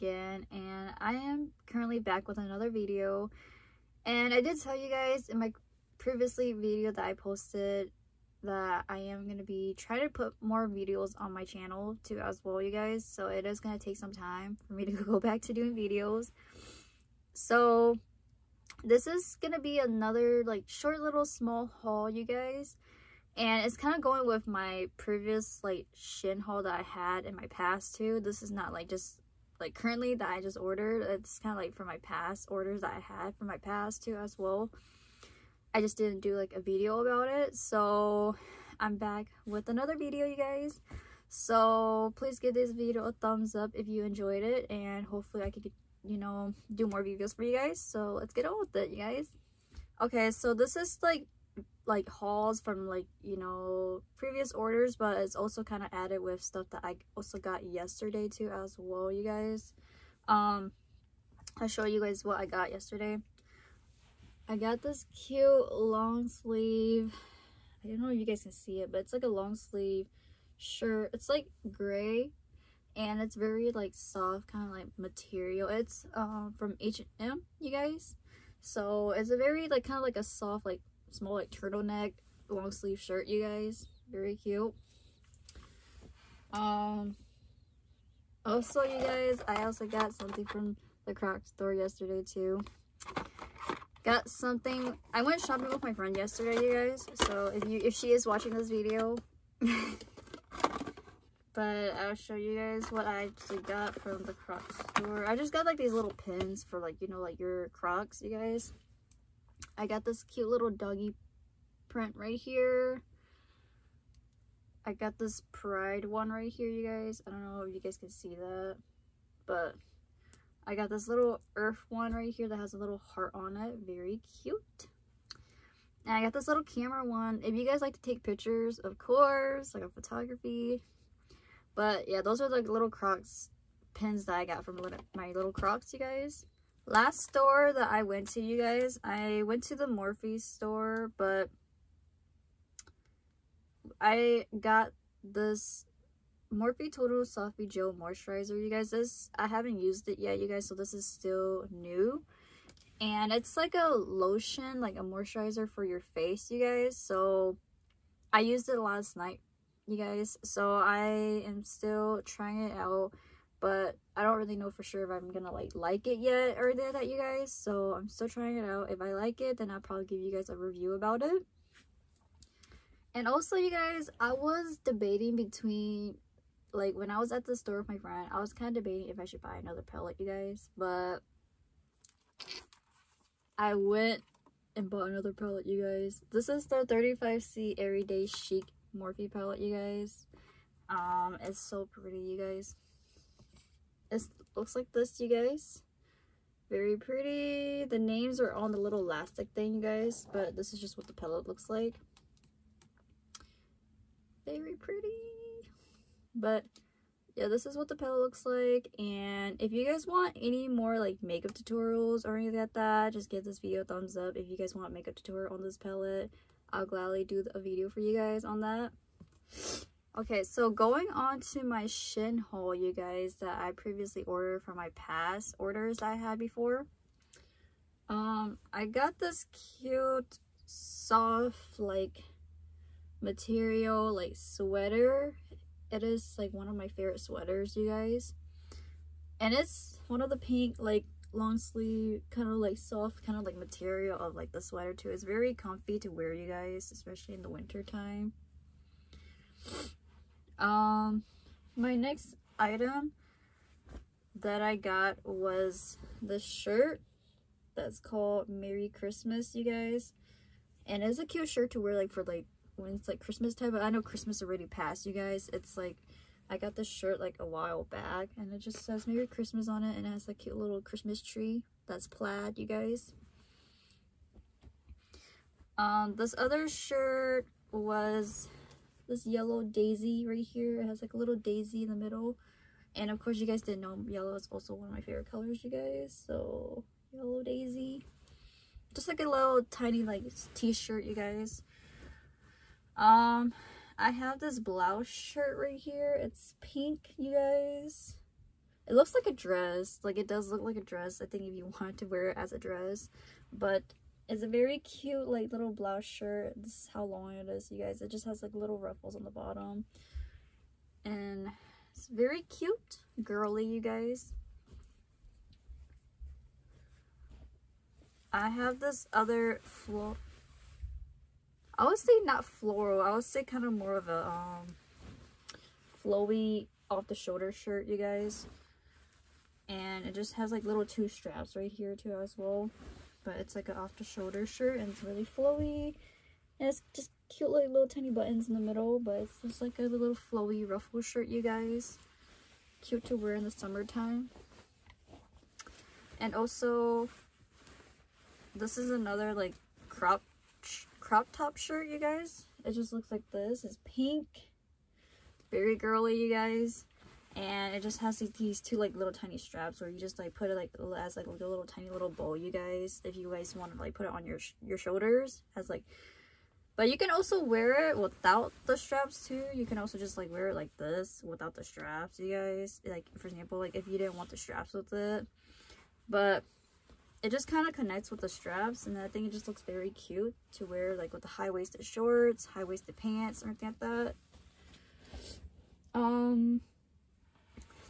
again, and I am currently back with another video. And I did tell you guys in my previously video that I posted that I am going to be trying to put more videos on my channel too as well, you guys. So it is going to take some time for me to go back to doing videos. So this is going to be another like short little small haul, you guys. And it's kind of going with my previous like Shein haul that I had in my past too. This is not like just like currently that I just ordered. It's kind of like for my past orders that I had for my past too as well. I just didn't do like a video about it, so I'm back with another video, you guys. So please give this video a thumbs up if you enjoyed it, and hopefully I could, you know, do more videos for you guys. So let's get on with it, you guys. Okay, so this is like hauls from like, you know, previous orders, but it's also kind of added with stuff that I also got yesterday too as well, you guys. I'll show you guys what I got yesterday. I got this cute long sleeve, I don't know if you guys can see it, but it's like a long sleeve shirt. It's like gray and it's very like soft kind of like material. It's from H&M, you guys. So it's a very like kind of like a soft like small like turtleneck long sleeve shirt, you guys. Very cute. Also, you guys, I also got something from the Crocs store yesterday too. Got something. I went shopping with my friend yesterday, you guys, so if she is watching this video but I'll show you guys what I actually got from the Crocs store. I just got like these little pins for like, you know, like your Crocs, you guys. I got this cute little doggy print right here. I got this pride one right here, you guys. I don't know if you guys can see that, but I got this little earth one right here that has a little heart on it. Very cute. And I got this little camera one. If you guys like to take pictures, of course, like a photography. But yeah, those are like little Crocs pins that I got from my little Crocs, you guys. Last store that I went to, you guys, I went to the Morphe store, but I got this Morphe Total Softy Gel Moisturizer, you guys. This, I haven't used it yet, you guys, so this is still new. And it's like a lotion, like a moisturizer for your face, you guys. So I used it last night, you guys, so I am still trying it out, but I don't really know for sure if I'm gonna like it yet or that, you guys. So I'm still trying it out. If I like it, then I'll probably give you guys a review about it. And also, you guys, I was debating between, like, when I was at the store with my friend, I was kind of debating if I should buy another palette, you guys, but I went and bought another palette, you guys. This is the 35C Everyday Chic Morphe palette, you guys. It's so pretty, you guys. It looks like this, you guys. Very pretty. The names are on the little elastic thing, you guys, but this is just what the palette looks like. Very pretty. But yeah, this is what the palette looks like. And if you guys want any more like makeup tutorials or anything like that, just give this video a thumbs up. If you guys want a makeup tutorial on this palette, I'll gladly do a video for you guys on that. Okay, so going on to my Shein haul, you guys, that I previously ordered from my past orders I had before. I got this cute soft like material like sweater. It is like one of my favorite sweaters, you guys, and it's one of the pink like long sleeve kind of like soft kind of like material of like the sweater too. It's very comfy to wear, you guys, especially in the winter time. My next item that I got was this shirt that's called Merry Christmas, you guys, and it's a cute shirt to wear like for like when it's like Christmas time, but I know Christmas already passed, you guys. It's like I got this shirt like a while back, and it just says Merry Christmas on it, and it has a cute little Christmas tree that's plaid, you guys. This other shirt was this yellow daisy right here. It has like a little daisy in the middle, and of course you guys didn't know yellow is also one of my favorite colors, you guys, so yellow daisy. Just like a little tiny like t-shirt, you guys. I have this blouse shirt right here. It's pink, you guys. It looks like a dress. Like, it does look like a dress, I think, if you want to wear it as a dress. But it's a very cute, like, little blouse shirt. This is how long it is, you guys. It just has, like, little ruffles on the bottom. And it's very cute. Girly, you guys. I have this other floral. I would say not floral. I would say kind of more of a flowy off-the-shoulder shirt, you guys. And it just has, like, little two straps right here, too, as well. But it's, like, an off-the-shoulder shirt, and it's really flowy. And it's just cute, like, little tiny buttons in the middle. But it's just, like, a little flowy ruffle shirt, you guys. Cute to wear in the summertime. And also, this is another, like, crop top shirt, you guys. It just looks like this. It's pink. Very girly, you guys. And it just has, like, these two, like, little tiny straps where you just, like, put it, like, as, like, a little tiny little bow, you guys, if you guys want to, like, put it on your shoulders as, like. But you can also wear it without the straps too. You can also just, like, wear it like this without the straps, you guys. Like, for example, like, if you didn't want the straps with it. But it just kind of connects with the straps, and I think it just looks very cute to wear, like, with the high-waisted shorts, high-waisted pants, or anything like that.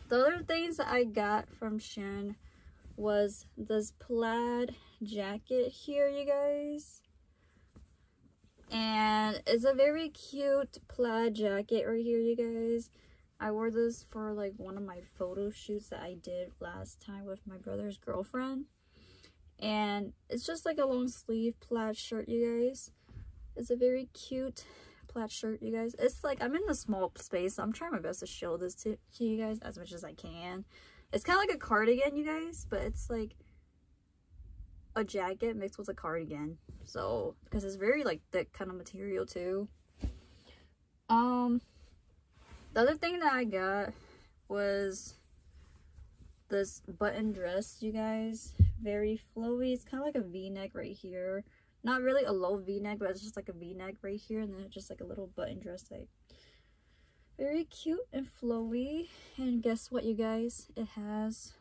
The other things that I got from Shein was this plaid jacket here, you guys. And it's a very cute plaid jacket right here, you guys. I wore this for, like, one of my photo shoots that I did last time with my brother's girlfriend. And it's just, like, a long sleeve plaid shirt, you guys. It's a very cute plaid shirt, you guys. It's, like, I'm in a small space, so I'm trying my best to show this to you guys as much as I can. It's kind of like a cardigan, you guys, but it's, like, a jacket mixed with a cardigan. So, because it's very, like, thick kind of material, too. The other thing that I got was this button dress, you guys. Very flowy. It's kind of like a v-neck right here. Not really a low v-neck, but it's just like a v-neck right here, and then it's just like a little button dress, like, very cute and flowy. And guess what, you guys, it has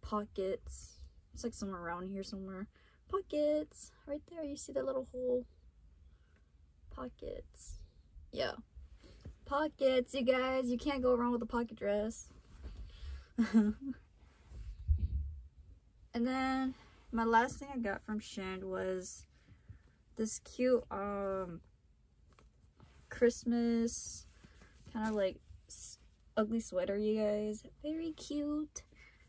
pockets. It's like somewhere around here somewhere. Pockets right there. You see that little hole? Pockets. Yeah, pockets, you guys. You can't go wrong with a pocket dress. And then my last thing I got from Shein was this cute Christmas kind of like ugly sweater, you guys. Very cute.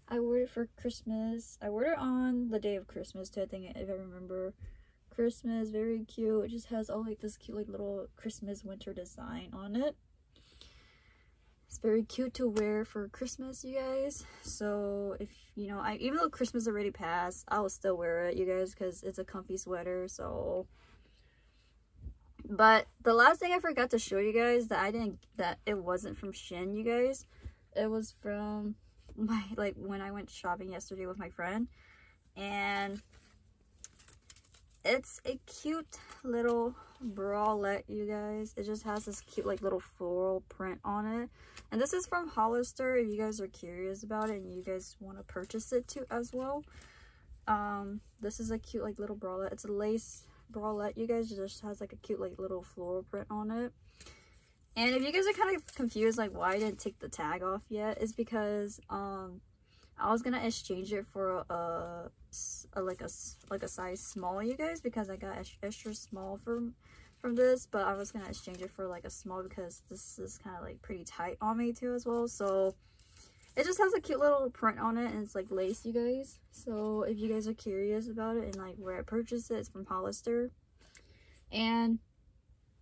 I wore it for Christmas. I wore it on the day of Christmas too, I think, if I remember. Christmas, very cute. It just has all like this cute like little Christmas winter design on it. It's very cute to wear for Christmas, you guys. So, if you know, even though Christmas already passed, I will still wear it, you guys, because it's a comfy sweater. So, but the last thing I forgot to show you guys that it wasn't from Shein, you guys. It was from my, like, when I went shopping yesterday with my friend, and it's a cute little bralette, you guys. It just has this cute like little floral print on it, and this is from Hollister if you guys are curious about it and you guys want to purchase it too as well. This is a cute like little bralette. It's a lace bralette, you guys. It just has like a cute like little floral print on it. And if you guys are kind of confused like why I didn't take the tag off yet, it's because I was gonna exchange it for a size small, you guys, because I got extra small from this. But I was gonna exchange it for like a small because this is kind of like pretty tight on me too as well. So it just has a cute little print on it, and it's like lace, you guys. So if you guys are curious about it and like where I purchased it, it's from Hollister. And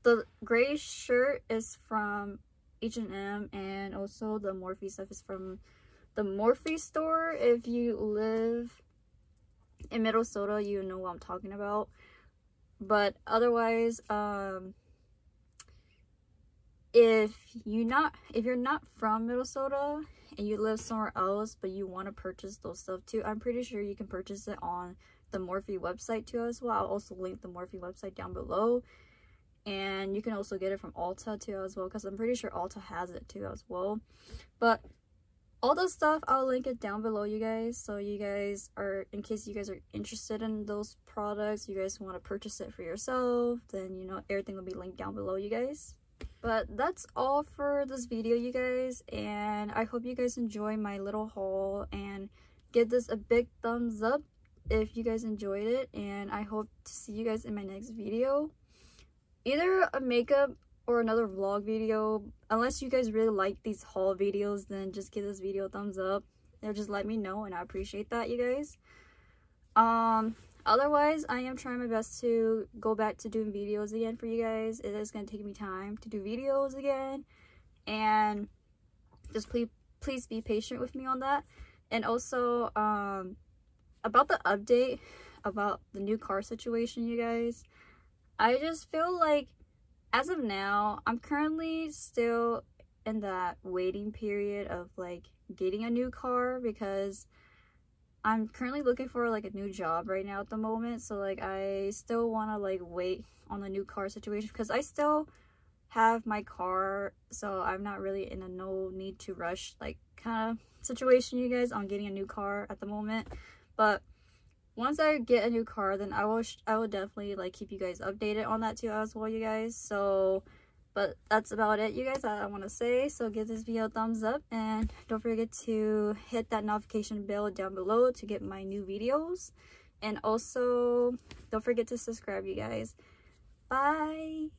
the gray shirt is from H&M, and also the Morphe stuff is from the Morphe store. If you live in Minnesota, you know what I'm talking about. But otherwise, if you're not from Minnesota and you live somewhere else but you want to purchase those stuff too, I'm pretty sure you can purchase it on the Morphe website too as well. I'll also link the Morphe website down below. and you can also get it from Ulta too as well, because I'm pretty sure Ulta has it too as well. But all the stuff, I'll link it down below, you guys, so you guys are, in case you guys are interested in those products, you guys want to purchase it for yourself, then you know everything will be linked down below, you guys. But that's all for this video, you guys, and I hope you guys enjoy my little haul, and give this a big thumbs up if you guys enjoyed it, and I hope to see you guys in my next video, either a makeup or another vlog video. Unless you guys really like these haul videos, then just give this video a thumbs up. They'll just let me know, and I appreciate that, you guys. Otherwise, I am trying my best to go back to doing videos again for you guys. It is going to take me time to do videos again, and just please be patient with me on that. And also about the update about the new car situation, you guys, I just feel like as of now, I'm currently still in that waiting period of like getting a new car, because I'm currently looking for like a new job right now at the moment. So like I still want to like wait on the new car situation, because I still have my car, so I'm not really in a no need to rush like kind of situation, you guys, on getting a new car at the moment. But once I get a new car, then I will definitely like keep you guys updated on that too as well, you guys. So but that's about it, you guys, I want to say. So give this video a thumbs up, and don't forget to hit that notification bell down below to get my new videos, and also don't forget to subscribe, you guys. Bye.